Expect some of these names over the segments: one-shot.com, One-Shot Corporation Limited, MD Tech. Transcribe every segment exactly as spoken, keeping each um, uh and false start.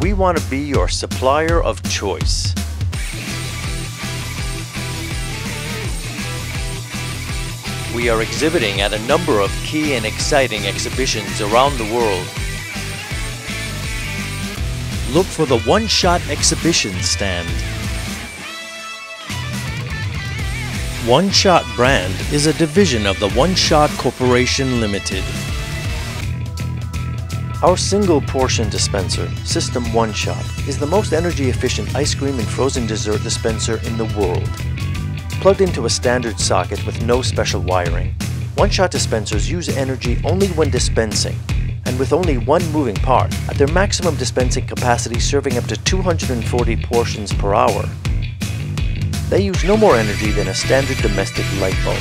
We want to be your supplier of choice. We are exhibiting at a number of key and exciting exhibitions around the world. Look for the One-Shot exhibition stand. One-Shot brand is a division of the One-Shot Corporation Limited. Our single portion dispenser, System One-Shot, is the most energy efficient ice cream and frozen dessert dispenser in the world. Plugged into a standard socket with no special wiring, One-Shot dispensers use energy only when dispensing, and with only one moving part, at their maximum dispensing capacity serving up to two hundred forty portions per hour. They use no more energy than a standard domestic light bulb.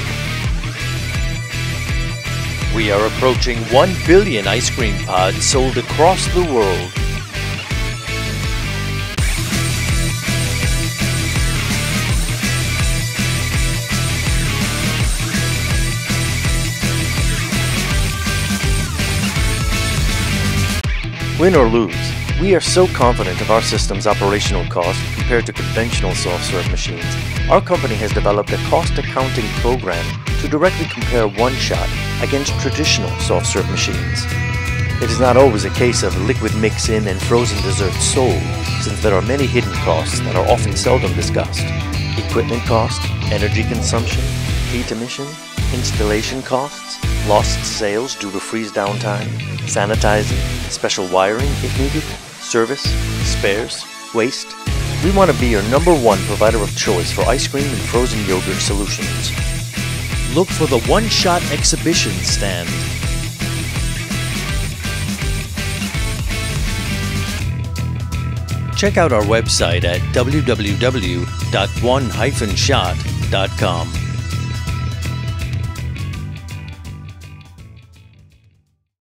We are approaching one billion ice cream pods sold across the world. Win or lose, we are so confident of our system's operational cost compared to conventional soft-serve machines, our company has developed a cost accounting program to directly compare One-Shot against traditional soft-serve machines. It is not always a case of liquid mix-in and frozen desserts sold, since there are many hidden costs that are often seldom discussed. Equipment cost, energy consumption, heat emission, installation costs, lost sales due to freeze downtime, sanitizing, special wiring if needed, service, spares, waste. We want to be your number one provider of choice for ice cream and frozen yogurt solutions. Look for the One-Shot exhibition stand. Check out our website at w w w dot one dash shot dot com.